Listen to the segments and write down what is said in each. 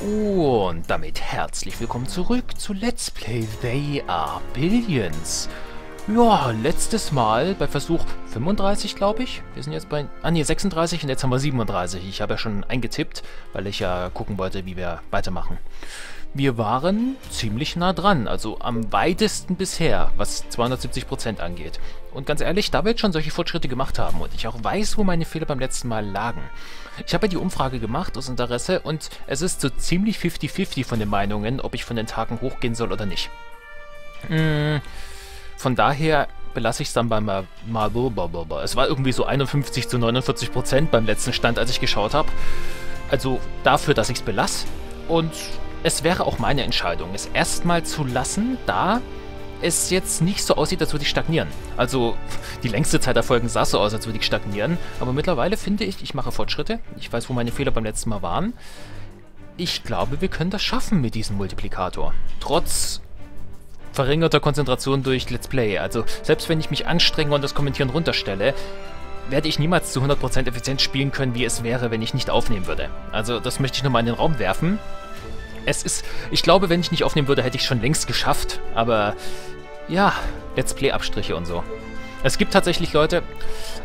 Und damit herzlich willkommen zurück zu Let's Play They Are Billions. Ja, letztes Mal bei Versuch 35, glaube ich. Wir sind jetzt bei 36 und jetzt haben wir 37. Ich habe ja schon eingetippt, weil ich ja gucken wollte, wie wir weitermachen. Wir waren ziemlich nah dran, also am weitesten bisher, was 270% angeht. Und ganz ehrlich, da wir jetzt schon solche Fortschritte gemacht haben und ich auch weiß, wo meine Fehler beim letzten Mal lagen. Ich habe ja die Umfrage gemacht aus Interesse und es ist so ziemlich 50-50 von den Meinungen, ob ich von den Tagen hochgehen soll oder nicht. Von daher belasse ich es dann beim Es war irgendwie so 51 zu 49% beim letzten Stand, als ich geschaut habe. Also dafür, dass ich es belasse. Und es wäre auch meine Entscheidung, es erstmal zu lassen, da es jetzt nicht so aussieht, als würde ich stagnieren. Also die längste Zeit der Folgen sah so aus, als würde ich stagnieren. Aber mittlerweile finde ich, ich mache Fortschritte. Ich weiß, wo meine Fehler beim letzten Mal waren. Ich glaube, wir können das schaffen mit diesem Multiplikator. Trotz verringerter Konzentration durch Let's Play. Also selbst wenn ich mich anstrenge und das Kommentieren runterstelle, werde ich niemals zu 100% effizient spielen können, wie es wäre, wenn ich nicht aufnehmen würde. Also das möchte ich nochmal in den Raum werfen. Es ist, ich glaube, wenn ich nicht aufnehmen würde, hätte ich schon längst geschafft, aber ja, Let's Play-Abstriche und so. Es gibt tatsächlich Leute,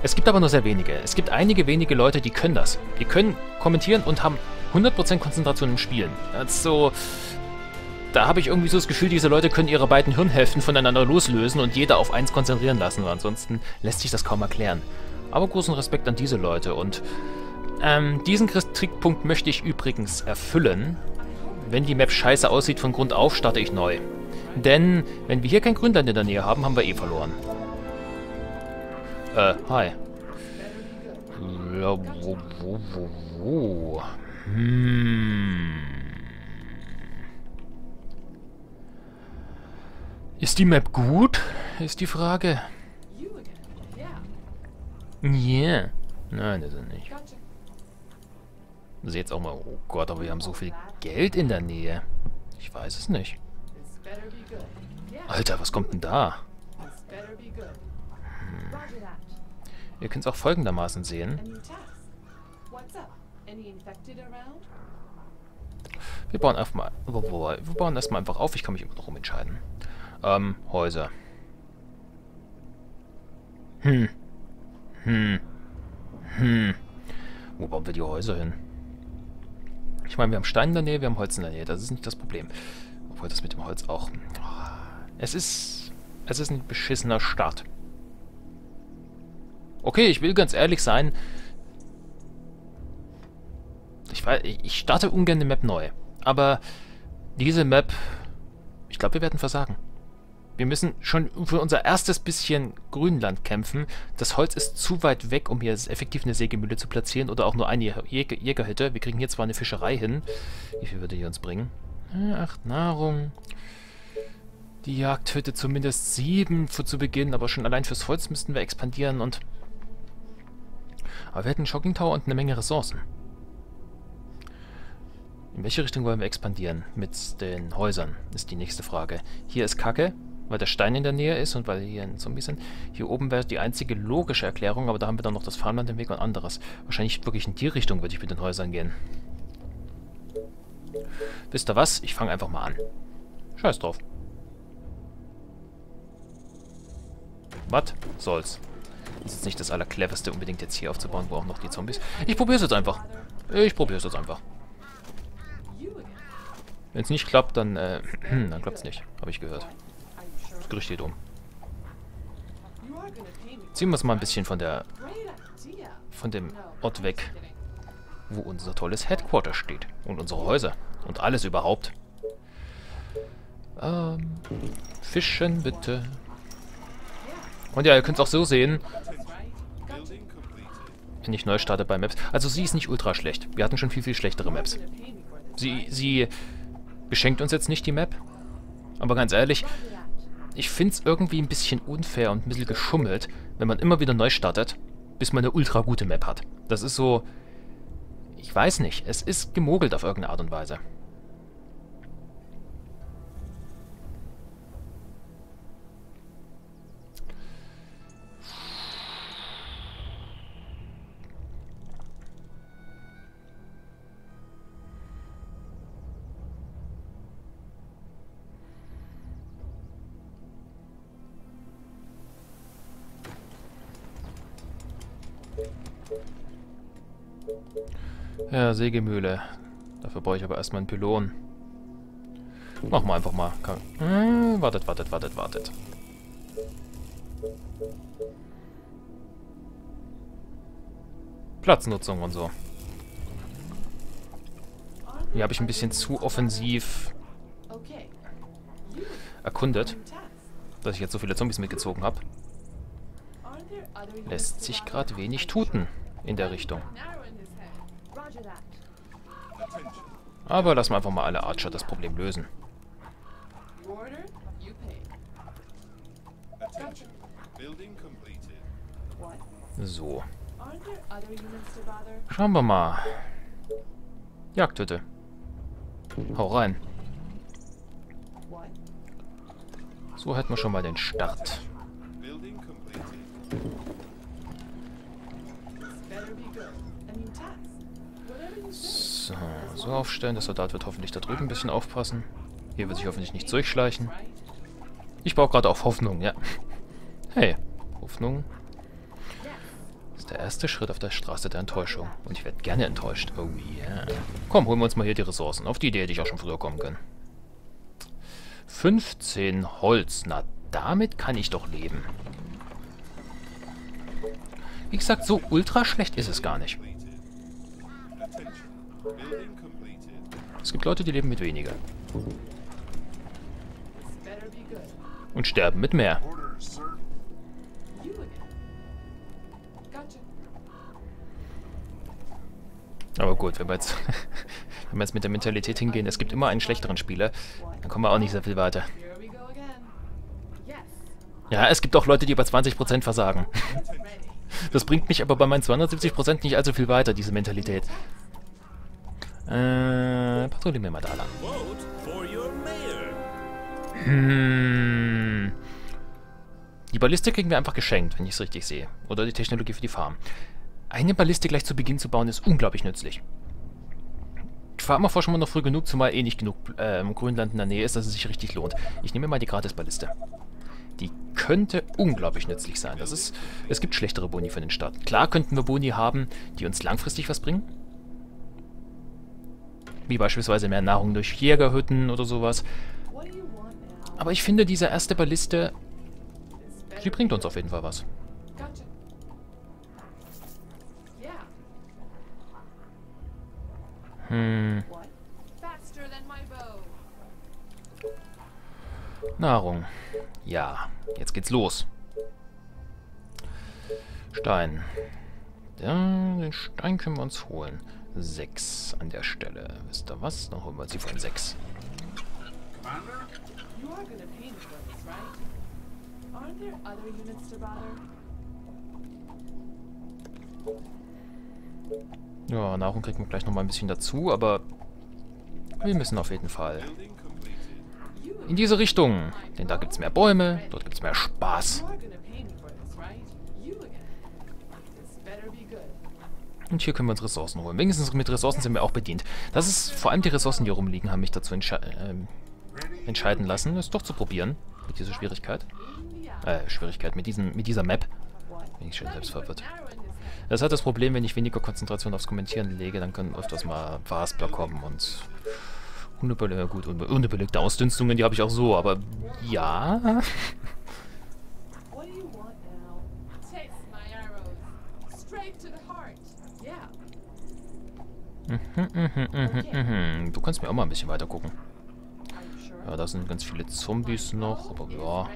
es gibt aber nur sehr wenige. Es gibt einige wenige Leute, die können das. Die können kommentieren und haben 100% Konzentration im Spielen. Also, da habe ich irgendwie so das Gefühl, diese Leute können ihre beiden Hirnhälften voneinander loslösen und jeder auf eins konzentrieren lassen, weil ansonsten lässt sich das kaum erklären. Aber großen Respekt an diese Leute und diesen Kritikpunkt möchte ich übrigens erfüllen. Wenn die Map scheiße aussieht, von Grund auf starte ich neu. Denn, wenn wir hier kein Grünland in der Nähe haben, haben wir eh verloren. Hi. Ist die Map gut? Ist die Frage. Yeah. Nein, ist sie nicht. Also jetzt auch mal, oh Gott, aber wir haben so viel Geld in der Nähe. Ich weiß es nicht. Alter, was kommt denn da? Ihr könnt es auch folgendermaßen sehen. Wir bauen erstmal einfach auf. Ich kann mich immer noch umentscheiden. Häuser. Wo bauen wir die Häuser hin? Ich meine, wir haben Stein in der Nähe, wir haben Holz in der Nähe. Das ist nicht das Problem. Obwohl das mit dem Holz auch... Es ist ein beschissener Start. Okay, ich will ganz ehrlich sein. Ich starte ungern die Map neu. Aber diese Map... Ich glaube, wir werden versagen. Wir müssen schon für unser erstes bisschen Grünland kämpfen. Das Holz ist zu weit weg, um hier effektiv eine Sägemühle zu platzieren oder auch nur eine Jägerhütte. Wir kriegen hier zwar eine Fischerei hin. Wie viel würde die uns bringen? 8 Nahrung. Die Jagdhütte zumindest 7 zu Beginn, aber schon allein fürs Holz müssten wir expandieren und... Aber wir hätten einen Shocking Tower und eine Menge Ressourcen. In welche Richtung wollen wir expandieren? Mit den Häusern ist die nächste Frage. Hier ist Kacke. Weil der Stein in der Nähe ist und weil hier ein Zombie sind. Hier oben wäre die einzige logische Erklärung, aber da haben wir dann noch das Farmland im Weg und anderes. Wahrscheinlich wirklich in die Richtung würde ich mit den Häusern gehen. Wisst ihr was? Ich fange einfach mal an. Scheiß drauf. Was soll's? Das ist nicht das Allercleverste, unbedingt jetzt hier aufzubauen, wo auch noch die Zombies... Ich probier's jetzt einfach. Wenn es nicht klappt, dann, dann klappt's nicht. Habe ich gehört. Das Gerücht geht um. Ziehen wir es mal ein bisschen von dem Ort weg, wo unser tolles Headquarter steht. Und unsere Häuser. Und alles überhaupt. Fischen bitte. Und ja, ihr könnt es auch so sehen. Wenn ich neu starte bei Maps. Also sie ist nicht ultra schlecht. Wir hatten schon viel, viel schlechtere Maps. Sie beschenkt uns jetzt nicht die Map. Aber ganz ehrlich... Ich finde es irgendwie ein bisschen unfair und ein bisschen geschummelt, wenn man immer wieder neu startet, bis man eine ultra gute Map hat. Das ist so... Ich weiß nicht. Es ist gemogelt auf irgendeine Art und Weise. Ja, Sägemühle. Dafür brauche ich aber erstmal einen Pylon. Machen wir einfach mal. Wartet. Platznutzung und so. Hier habe ich ein bisschen zu offensiv erkundet, dass ich jetzt so viele Zombies mitgezogen habe. Lässt sich gerade wenig tuten in der Richtung. Aber lassen wir einfach mal alle Archer das Problem lösen. So. Schauen wir mal. Jagdhütte. Hau rein. So hätten wir schon mal den Start. So, so aufstellen. Der Soldat wird hoffentlich da drüben ein bisschen aufpassen. Hier wird sich hoffentlich nichts durchschleichen. Ich baue gerade auf Hoffnung, ja. Hey, Hoffnung ist der erste Schritt auf der Straße der Enttäuschung. Und ich werde gerne enttäuscht. Oh yeah. Komm, holen wir uns mal hier die Ressourcen. Auf die Idee hätte ich auch schon früher kommen können. 15 Holz. Na, damit kann ich doch leben. Wie gesagt, so ultra schlecht ist es gar nicht. Es gibt Leute, die leben mit weniger. Und sterben mit mehr. Aber gut, wenn wir jetzt, mit der Mentalität hingehen, es gibt immer einen schlechteren Spieler, dann kommen wir auch nicht sehr viel weiter. Ja, es gibt auch Leute, die über 20% versagen. Das bringt mich aber bei meinen 270% nicht allzu viel weiter, diese Mentalität. Patrouille mir mal da lang. Die Balliste kriegen wir einfach geschenkt, wenn ich es richtig sehe. Oder die Technologie für die Farm. Eine Balliste gleich zu Beginn zu bauen, ist unglaublich nützlich. Farmer forschen wir noch früh genug, zumal eh nicht genug Grünland in der Nähe ist, dass es sich richtig lohnt. Ich nehme mir mal die Gratis-Balliste. Die könnte unglaublich nützlich sein. Das ist, es gibt schlechtere Boni von den Staaten. Klar könnten wir Boni haben, die uns langfristig was bringen. Wie beispielsweise mehr Nahrung durch Jägerhütten oder sowas. Aber ich finde, diese erste Balliste, sie bringt uns auf jeden Fall was. Nahrung. Ja, jetzt geht's los. Stein. Ja, den Stein können wir uns holen. 6 an der Stelle. Wisst ihr was? Dann holen wir uns die von 6. Ja, Nahrung kriegen wir gleich nochmal ein bisschen dazu, aber wir müssen auf jeden Fall in diese Richtung. Denn da gibt es mehr Bäume, dort gibt es mehr Spaß. Und hier können wir uns Ressourcen holen. Wenigstens mit Ressourcen sind wir auch bedient. Das ist vor allem die Ressourcen, die rumliegen, haben mich dazu entscheiden lassen, es doch zu probieren. Mit dieser Schwierigkeit. Mit dieser Map. Bin ich schon selbst verwirrt. Das hat das Problem, wenn ich weniger Konzentration aufs Kommentieren lege, dann können öfters mal Wasbler kommen und unüberlegte Ausdünstungen, die habe ich auch so, aber ja. Du kannst mir auch mal ein bisschen weiter gucken. Ja, da sind ganz viele Zombies noch, aber ja.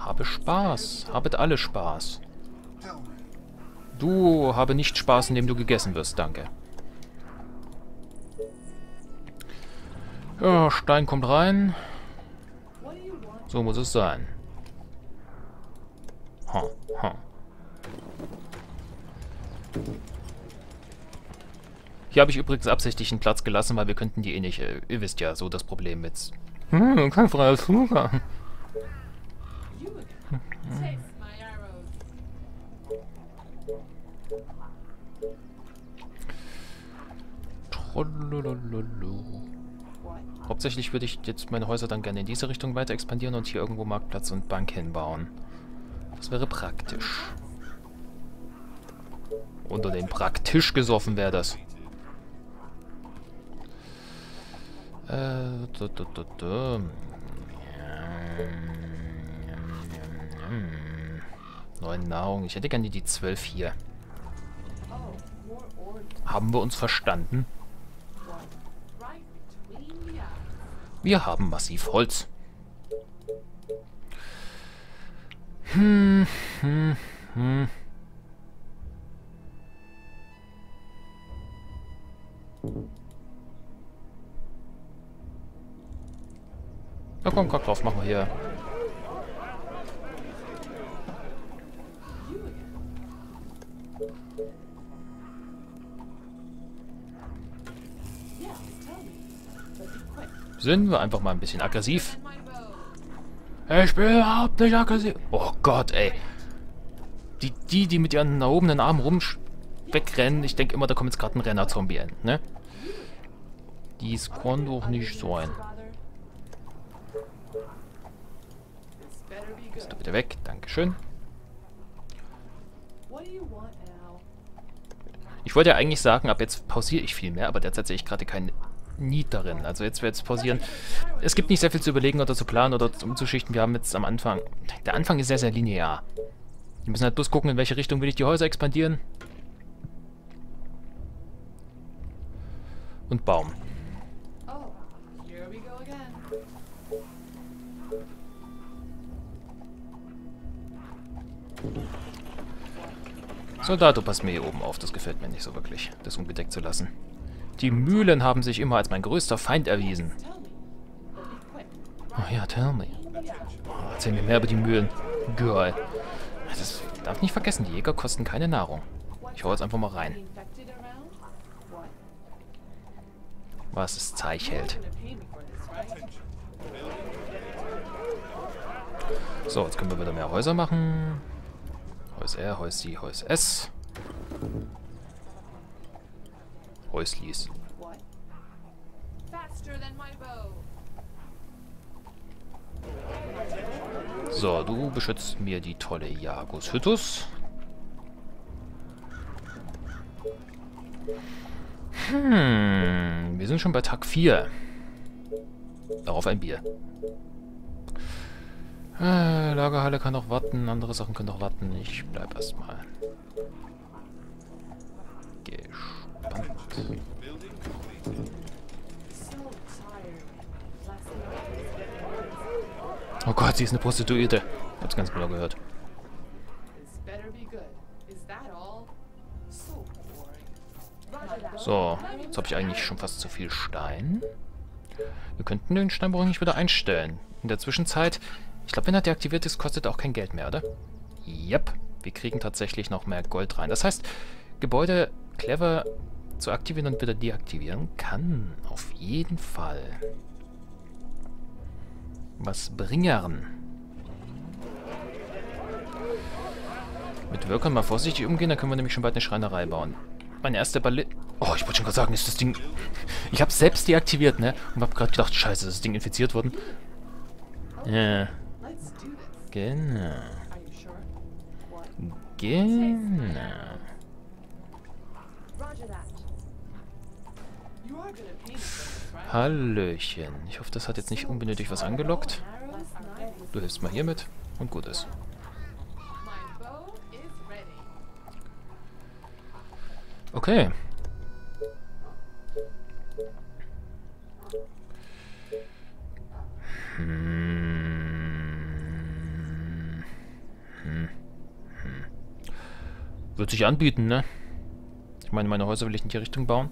Habe Spaß. Habet alle Spaß. Du habe nicht Spaß, indem du gegessen wirst, danke. Ja, Stein kommt rein. So muss es sein. Hier habe ich übrigens absichtlich einen Platz gelassen, weil wir könnten die eh nicht. Ihr wisst ja, so das Problem mit. Kein freier Zugang. Hauptsächlich würde ich jetzt meine Häuser dann gerne in diese Richtung weiter expandieren und hier irgendwo Marktplatz und Bank hinbauen. Das wäre praktisch. Unter den praktisch gesoffen wäre das. Neue Nahrung. Ich hätte gerne die 12 hier. Haben wir uns verstanden? Wir haben massiv Holz. Na komm, komm drauf, machen wir hier. Sind wir einfach mal ein bisschen aggressiv. Ich bin überhaupt nicht aggressiv. Oh Gott, ey. Die mit ihren erhobenen Armen wegrennen, ich denke immer, da kommt jetzt gerade ein Renner-Zombie an, ne? Dies kann doch nicht sein. Bist du bitte weg? Dankeschön. Ich wollte ja eigentlich sagen, ab jetzt pausiere ich viel mehr, aber derzeit sehe ich gerade keinen Need darin. Also jetzt wird es pausieren. Es gibt nicht sehr viel zu überlegen oder zu planen oder umzuschichten. Wir haben jetzt am Anfang... Der Anfang ist sehr, sehr linear. Wir müssen halt bloß gucken, in welche Richtung will ich die Häuser expandieren. Und Baum. Soldato, passt mir hier oben auf. Das gefällt mir nicht so wirklich, das ungedeckt zu lassen. Die Mühlen haben sich immer als mein größter Feind erwiesen. Oh ja, tell me. Oh, erzähl mir mehr über die Mühlen. Girl. Das darf nicht vergessen, die Jäger kosten keine Nahrung. Ich hau jetzt einfach mal rein. Was es Zeich hält. So, jetzt können wir wieder mehr Häuser machen. Häus R, Häus C, Häus S. Häuslis. So, du beschützt mir die tolle Jagus Hüttus. Wir sind schon bei Tag 4. Darauf ein Bier. Lagerhalle kann noch warten, andere Sachen können noch warten. Ich bleib erstmal. Oh Gott, sie ist eine Prostituierte. Hab's ganz genau gehört. So, jetzt habe ich eigentlich schon fast zu viel Stein. Wir könnten den Steinbruch nicht wieder einstellen. In der Zwischenzeit, ich glaube, wenn er deaktiviert ist, kostet er auch kein Geld mehr, oder? Yep, wir kriegen tatsächlich noch mehr Gold rein. Das heißt, Gebäude clever zu aktivieren und wieder deaktivieren kann auf jeden Fall was bringen. Mit Workern mal vorsichtig umgehen, dann können wir nämlich schon bald eine Schreinerei bauen. Meine erste Balliste... Oh, ich wollte schon gerade sagen, ist das Ding... Ich habe es selbst deaktiviert, ne? Und habe gerade gedacht, scheiße, ist das Ding infiziert worden? Ja. Genau. Genau. Hallöchen. Ich hoffe, das hat jetzt nicht unbenötigt was angelockt. Du hilfst mal hiermit und gut ist. Okay. Wird sich anbieten, ne? Ich meine, meine Häuser will ich in die Richtung bauen.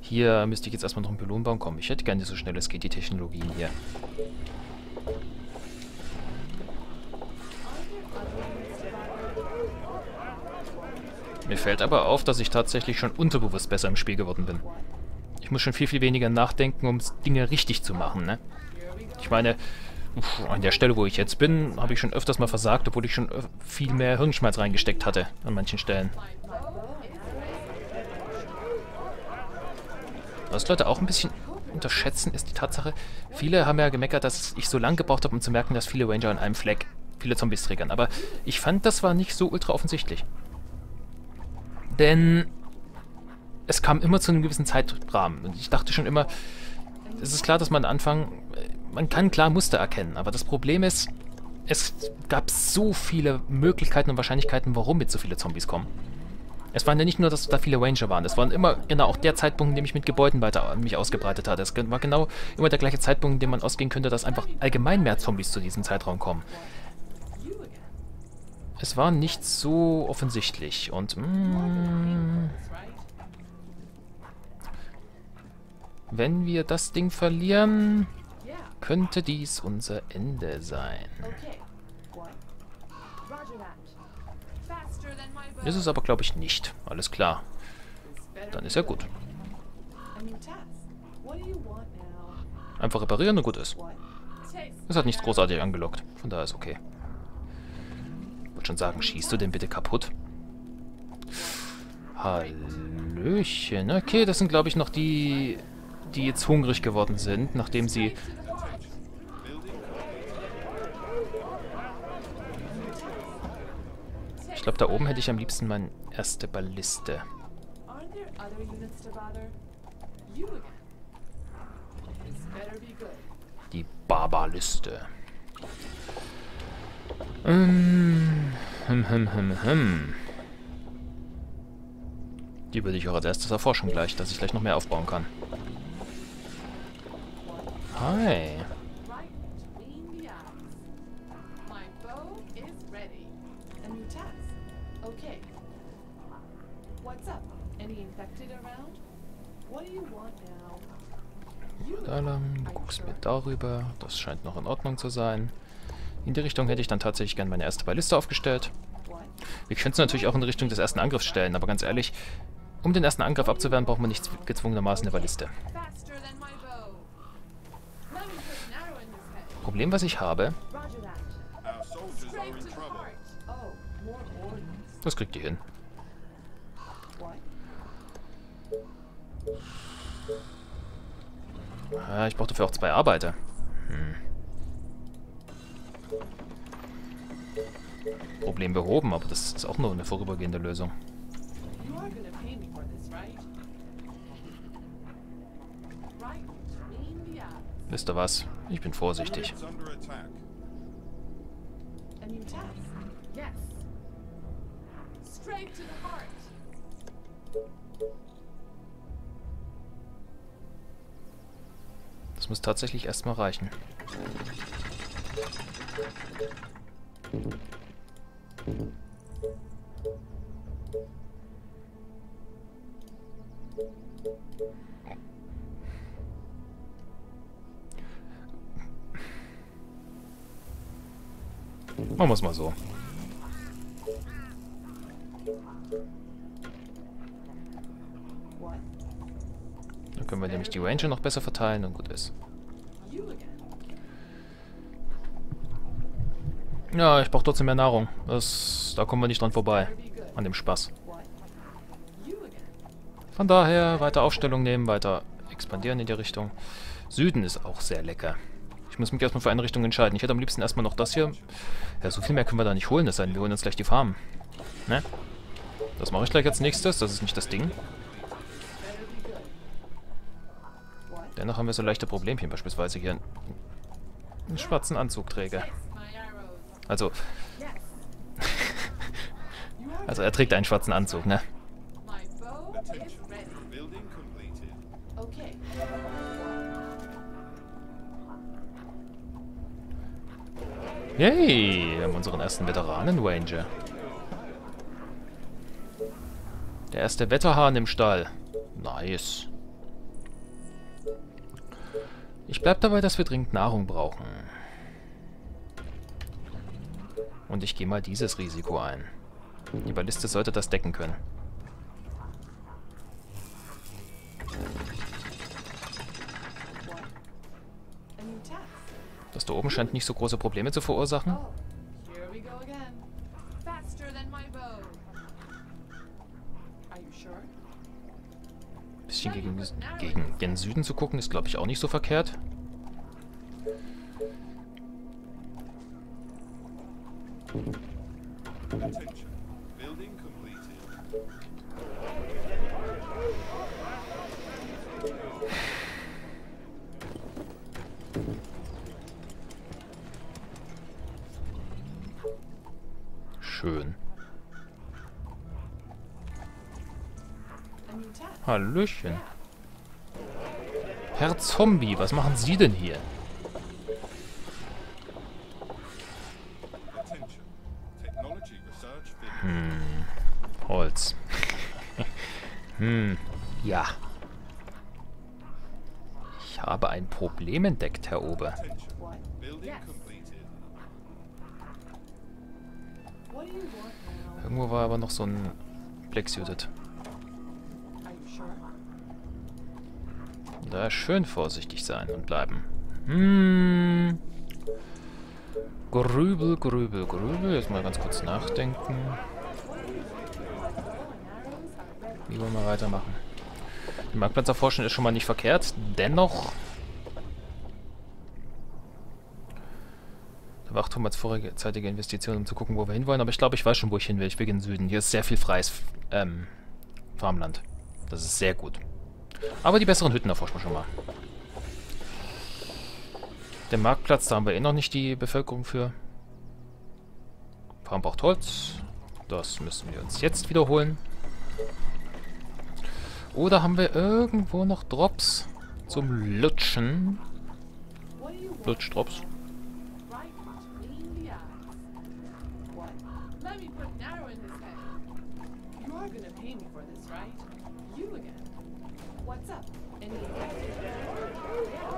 Hier müsste ich jetzt erstmal noch einen Pylon bauen. Komm, ich hätte gerne so schnell es geht, die Technologien hier. Mir fällt aber auf, dass ich tatsächlich schon unterbewusst besser im Spiel geworden bin. Ich muss schon viel, viel weniger nachdenken, um Dinge richtig zu machen, ne? Ich meine, an der Stelle, wo ich jetzt bin, habe ich schon öfters mal versagt, obwohl ich schon viel mehr Hirnschmalz reingesteckt hatte an manchen Stellen. Was Leute auch ein bisschen unterschätzen, ist die Tatsache, viele haben ja gemeckert, dass ich so lange gebraucht habe, um zu merken, dass viele Ranger an einem Fleck viele Zombies triggern. Aber ich fand, das war nicht so ultra offensichtlich. Denn es kam immer zu einem gewissen Zeitrahmen. Und ich dachte schon immer, es ist klar, dass man man kann klar Muster erkennen, aber das Problem ist, es gab so viele Möglichkeiten und Wahrscheinlichkeiten, warum jetzt so viele Zombies kommen. Es waren ja nicht nur, dass da viele Ranger waren. Es waren immer genau auch der Zeitpunkt, in dem ich mit Gebäuden weiter mich ausgebreitet hatte. Es war genau immer der gleiche Zeitpunkt, in dem man ausgehen könnte, dass einfach allgemein mehr Zombies zu diesem Zeitraum kommen. Es war nicht so offensichtlich und... wenn wir das Ding verlieren, könnte dies unser Ende sein. Ist es aber, glaube ich, nicht. Alles klar. Dann ist ja gut. Einfach reparieren und gut ist. Es hat nichts großartig angelockt. Von daher ist okay. Ich wollte schon sagen, schießt du den bitte kaputt? Hallöchen. Okay, das sind, glaube ich, noch die, die jetzt hungrig geworden sind, nachdem sie... Ich glaube, da oben hätte ich am liebsten meine erste Balliste. Die Barbarliste. Die würde ich auch als erstes erforschen gleich, dass ich gleich noch mehr aufbauen kann. Hi. Da lang, du guckst mir darüber. Das scheint noch in Ordnung zu sein. In die Richtung hätte ich dann tatsächlich gerne meine erste Balliste aufgestellt. Wir können es natürlich auch in Richtung des ersten Angriffs stellen, aber ganz ehrlich, um den ersten Angriff abzuwehren, braucht man nicht gezwungenermaßen eine Balliste. Problem, was ich habe... Das kriegt ihr hin. Ja, ich brauche dafür auch zwei Arbeiter. Problem behoben, aber das ist auch nur eine vorübergehende Lösung. Wisst ihr was? Ich bin vorsichtig. Das muss tatsächlich erstmal reichen. Machen wir es mal so. Dann können wir nämlich die Ranger noch besser verteilen und gut ist. Ja, ich brauche trotzdem mehr Nahrung. Da kommen wir nicht dran vorbei. An dem Spaß. Von daher weiter Aufstellung nehmen, weiter expandieren in die Richtung. Süden ist auch sehr lecker. Ich muss mich erstmal für eine Richtung entscheiden. Ich hätte am liebsten erstmal noch das hier. Ja, so viel mehr können wir da nicht holen. Das heißt, wir holen uns gleich die Farmen. Ne? Das mache ich gleich als nächstes. Das ist nicht das Ding. Dennoch haben wir so leichte Problemchen. Beispielsweise hier einen schwarzen Anzugträger. Also er trägt einen schwarzen Anzug, ne? Yay! Wir haben unseren ersten Veteranen-Ranger. Der erste Wetterhahn im Stall. Nice. Ich bleib dabei, dass wir dringend Nahrung brauchen. Und ich gehe mal dieses Risiko ein. Die Balliste sollte das decken können. Das da oben scheint nicht so große Probleme zu verursachen. Ein bisschen gegen den Süden zu gucken, ist, glaube ich, auch nicht so verkehrt. schön. Hallöchen. Herr Zombie, was machen Sie denn hier? Holz. Ja. Ich habe ein Problem entdeckt, Herr Ober. Irgendwo war aber noch so ein Black-Suited. Da schön vorsichtig sein und bleiben. Grübel, grübel, grübel. Jetzt mal ganz kurz nachdenken. Wie wollen wir weitermachen? Den Marktplatz erforschen ist schon mal nicht verkehrt. Dennoch... Da war 800 vorherzeitige Investitionen, um zu gucken, wo wir hinwollen. Aber ich glaube, ich weiß schon, wo ich hin will. Ich will in den Süden. Hier ist sehr viel freies Farmland. Das ist sehr gut. Aber die besseren Hütten erforschen wir schon mal. Den Marktplatz, da haben wir eh noch nicht die Bevölkerung für. Farm braucht Holz. Das müssen wir uns jetzt wiederholen. Oder haben wir irgendwo noch Drops zum Lutschen? Lutsch-Drops.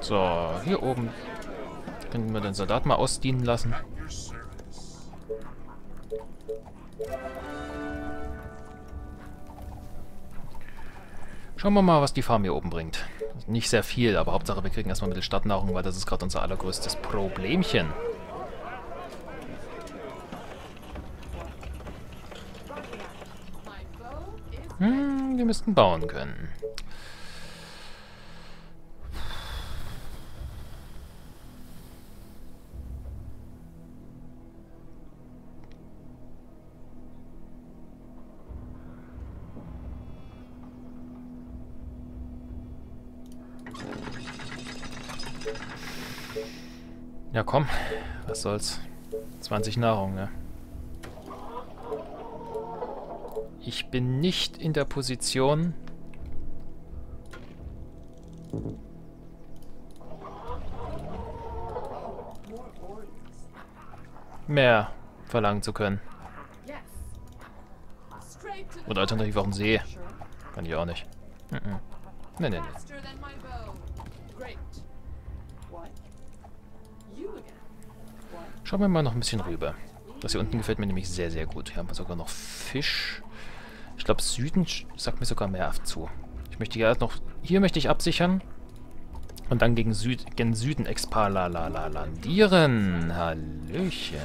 So, hier oben können wir den Soldat mal ausdienen lassen. Schauen wir mal, was die Farm hier oben bringt. Nicht sehr viel, aber Hauptsache wir kriegen erstmal Mittelstadtnahrung, weil das ist gerade unser allergrößtes Problemchen. Wir müssten bauen können. Ja komm, was soll's. 20 Nahrung, ne? Ich bin nicht in der Position, mehr verlangen zu können. Oder alternativ auf dem See. Kann ich auch nicht. Nee. Schauen wir mal noch ein bisschen rüber. Das hier unten gefällt mir nämlich sehr, sehr gut. Hier haben wir sogar noch Fisch. Ich glaube, Süden sagt mir sogar mehr zu. Ich möchte hier noch... Hier möchte ich absichern. Und dann gegen Süden expalandieren. Hallöchen.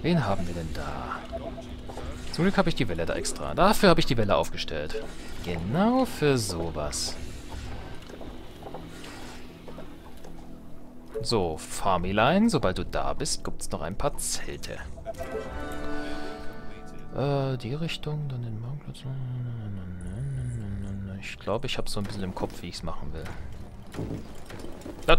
Wen haben wir denn da? Zum Glück habe ich die Welle da extra. Dafür habe ich die Welle aufgestellt. Genau für sowas. So, Farmilein, sobald du da bist, gibt es noch ein paar Zelte. Die Richtung, dann den Marktplatz. Ich glaube, ich habe so ein bisschen im Kopf, wie ich es machen will. Da.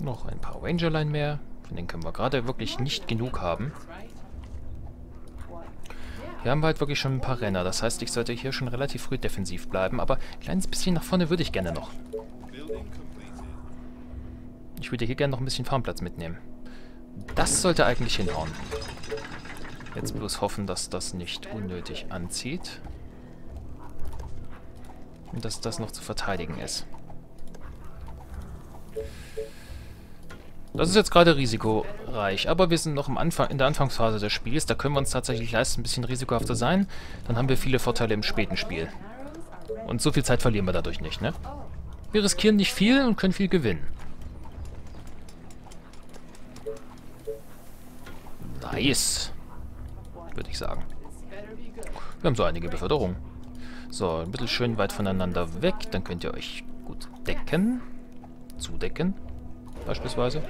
Noch ein paar Rangerlein mehr. Von denen können wir gerade wirklich nicht genug haben. Hier haben wir halt wirklich schon ein paar Renner. Das heißt, ich sollte hier schon relativ früh defensiv bleiben. Aber ein kleines bisschen nach vorne würde ich gerne noch. Ich würde hier gerne noch ein bisschen Farmplatz mitnehmen. Das sollte eigentlich hinhauen. Jetzt bloß hoffen, dass das nicht unnötig anzieht. Und dass das noch zu verteidigen ist. Das ist jetzt gerade risikoreich, aber wir sind noch in der Anfangsphase des Spiels. Da können wir uns tatsächlich leisten, ein bisschen risikohafter sein. Dann haben wir viele Vorteile im späten Spiel. Und so viel Zeit verlieren wir dadurch nicht, ne? Wir riskieren nicht viel und können viel gewinnen. Nice, würde ich sagen. Wir haben so einige Beförderungen. So, ein bisschen schön weit voneinander weg. Dann könnt ihr euch gut decken. Zudecken. Beispielsweise.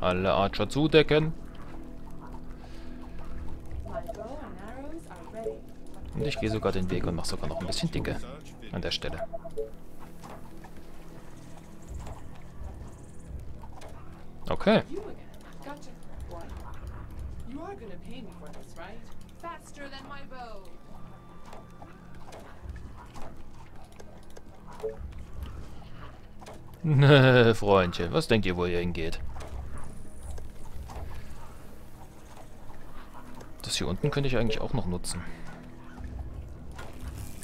Alle Archer zudecken. Und ich gehe sogar den Weg und mache sogar noch ein bisschen Dicke an der Stelle. Okay. Ne, Freundchen, was denkt ihr, wo ihr hingeht? Das hier unten könnte ich eigentlich auch noch nutzen.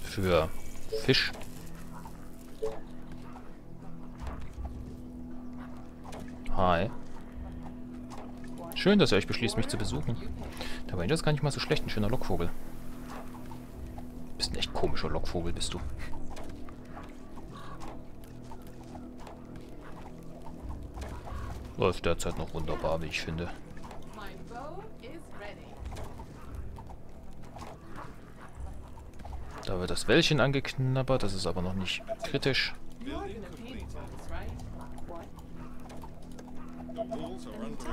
Für Fisch. Hi. Schön, dass ihr euch beschließt, mich zu besuchen. Da war das gar nicht mal so schlecht, ein schöner Lockvogel. Bist ein echt komischer Lockvogel, bist du. Läuft derzeit noch wunderbar, wie ich finde. Da wird das Wellchen angeknabbert, das ist aber noch nicht kritisch.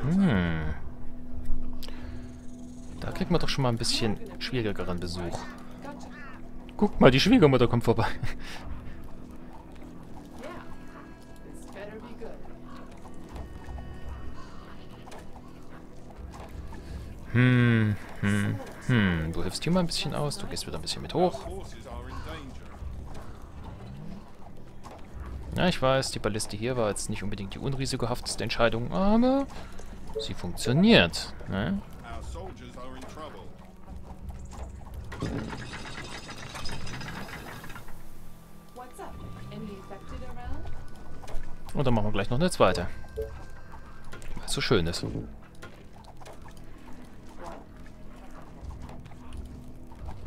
Hm. Da kriegt man doch schon mal ein bisschen schwierigeren Besuch. Guck mal, die Schwiegermutter kommt vorbei. Du hilfst hier mal ein bisschen aus, du gehst wieder ein bisschen mit hoch. Ja, ich weiß, die Balliste hier war jetzt nicht unbedingt die unrisikohafteste Entscheidung, aber sie funktioniert. Ne? Und dann machen wir gleich noch eine zweite. Weil es so schön ist.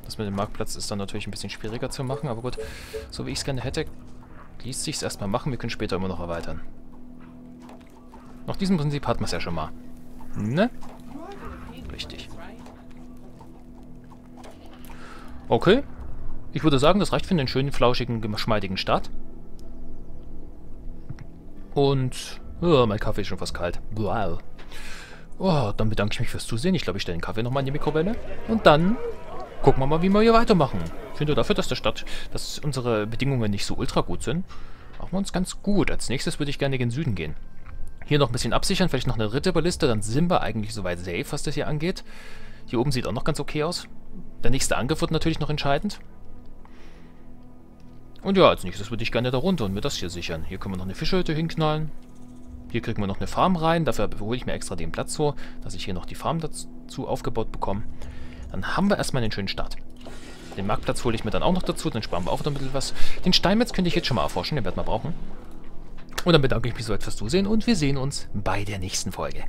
Das mit dem Marktplatz ist dann natürlich ein bisschen schwieriger zu machen, aber gut, so wie ich es gerne hätte, ließ sich es erstmal machen. Wir können später immer noch erweitern. Nach diesem Prinzip hat man es ja schon mal. Ne? Richtig. Okay. Ich würde sagen, das reicht für einen schönen, flauschigen, geschmeidigen Start. Und... Oh, mein Kaffee ist schon fast kalt. Wow. Oh, dann bedanke ich mich fürs Zusehen. Ich glaube, ich stelle den Kaffee nochmal in die Mikrowelle. Und dann... Gucken wir mal, wie wir hier weitermachen. Ich finde dafür, dass unsere Bedingungen nicht so ultra gut sind, machen wir uns ganz gut. Als nächstes würde ich gerne gen Süden gehen. Hier noch ein bisschen absichern, vielleicht noch eine Ritterballiste, dann sind wir eigentlich soweit safe, was das hier angeht. Hier oben sieht auch noch ganz okay aus. Der nächste Angriff wird natürlich noch entscheidend. Und ja, als nächstes würde ich gerne da runter und mir das hier sichern. Hier können wir noch eine Fischhütte hinknallen. Hier kriegen wir noch eine Farm rein, dafür hole ich mir extra den Platz so, dass ich hier noch die Farm dazu aufgebaut bekomme. Dann haben wir erstmal einen schönen Start. Den Marktplatz hole ich mir dann auch noch dazu, dann sparen wir auch noch ein bisschen was. Den Steinmetz könnte ich jetzt schon mal erforschen, den werden wir brauchen. Und dann bedanke ich mich soweit fürs Zusehen und wir sehen uns bei der nächsten Folge.